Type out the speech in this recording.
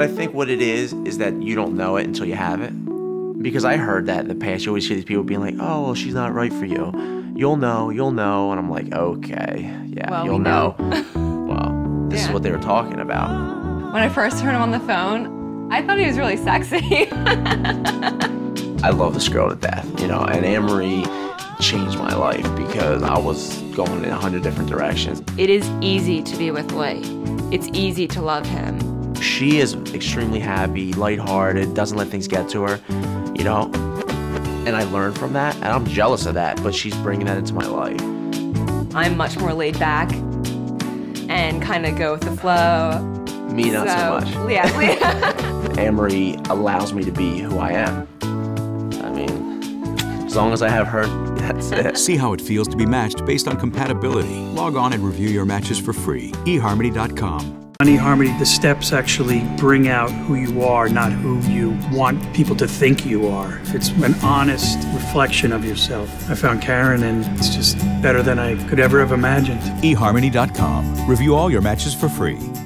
I think what it is that you don't know it until you have it. Because I heard that in the past. You always hear these people being like, oh, well, she's not right for you. You'll know. And I'm like, okay, yeah, well, you'll know. Well, this is what they were talking about. When I first heard him on the phone, I thought he was really sexy. I love this girl to death, you know, and Anne-Marie changed my life because I was going in 100 different directions. It is easy to be with Lee. It's easy to love him. She is extremely happy, lighthearted, doesn't let things get to her, you know? And I learned from that, and I'm jealous of that, but she's bringing that into my life. I'm much more laid back and kind of go with the flow. Me, not so, much. Yeah. Amory allows me to be who I am. I mean, as long as I have her, that's it. See how it feels to be matched based on compatibility. Log on and review your matches for free. eHarmony.com. On eHarmony, the steps actually bring out who you are, not who you want people to think you are. It's an honest reflection of yourself. I found Karen, and it's just better than I could ever have imagined. eHarmony.com. Review all your matches for free.